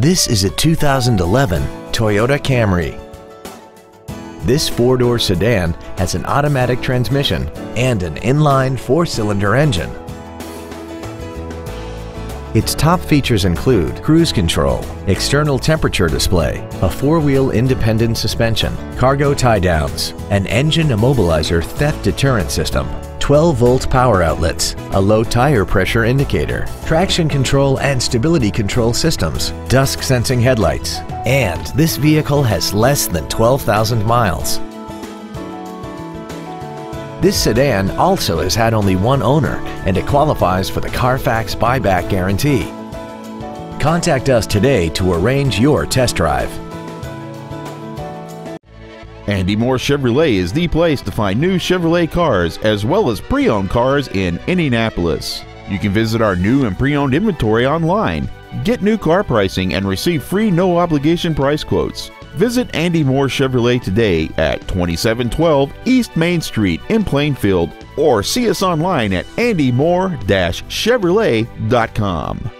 This is a 2011 Toyota Camry. This four-door sedan has an automatic transmission and an inline four-cylinder engine. Its top features include cruise control, external temperature display, a four-wheel independent suspension, cargo tie-downs, an engine immobilizer theft deterrent system, 12-volt power outlets, a low tire pressure indicator, traction control and stability control systems, dusk sensing headlights, and this vehicle has less than 12,000 miles. This sedan also has had only one owner, and it qualifies for the Carfax buyback guarantee. Contact us today to arrange your test drive. Andy Mohr Chevrolet is the place to find new Chevrolet cars as well as pre-owned cars in Indianapolis. You can visit our new and pre-owned inventory online, get new car pricing, and receive free no-obligation price quotes. Visit Andy Mohr Chevrolet today at 2712 East Main Street in Plainfield, or see us online at andymohr-chevrolet.com.